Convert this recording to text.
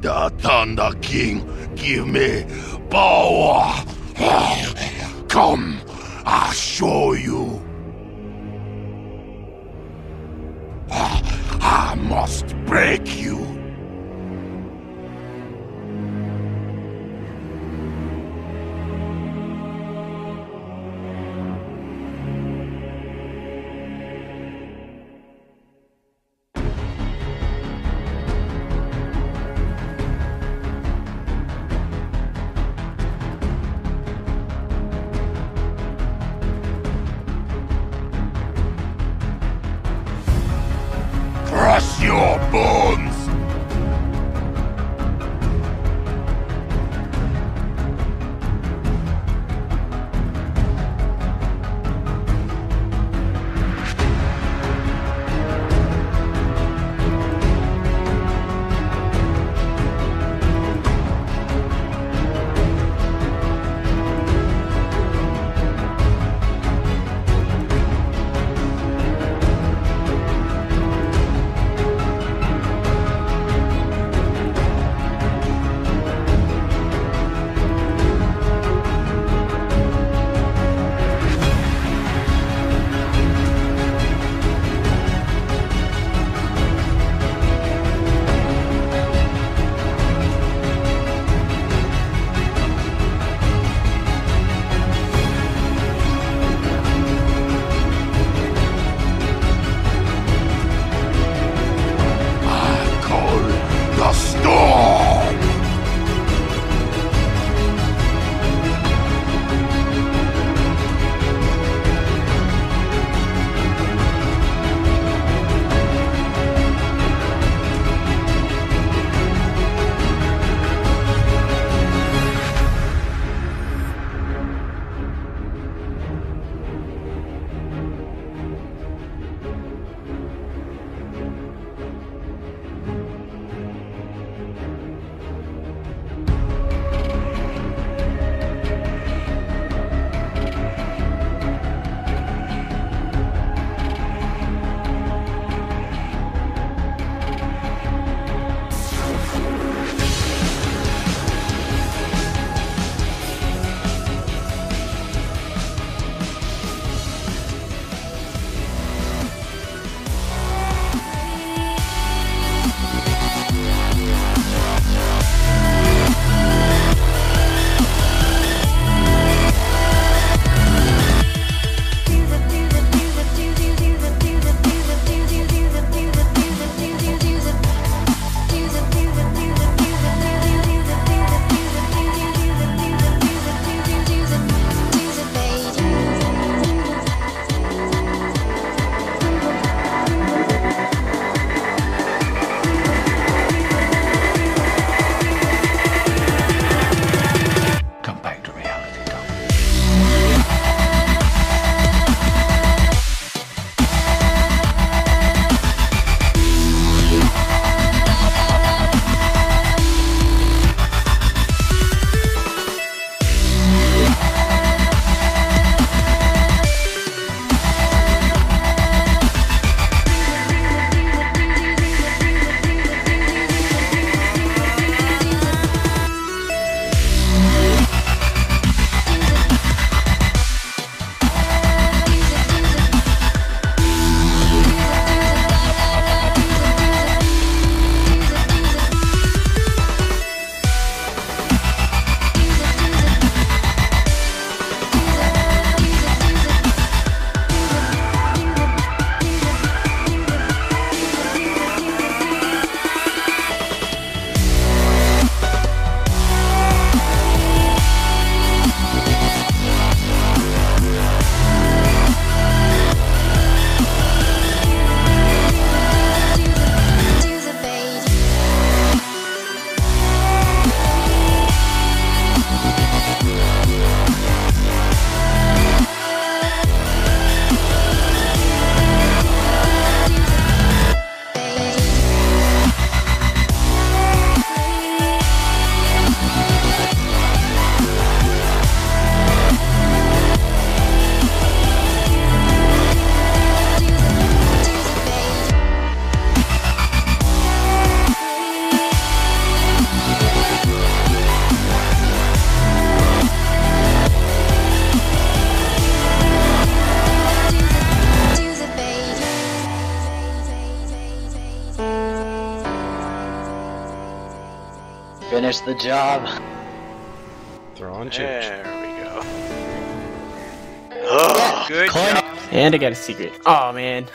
The Thunder King, give me power! Come, I'll show you! I must break you! Your bones! Finish the job. They're on change. There we go. Oh, yeah, good job. And I got a secret. Oh man.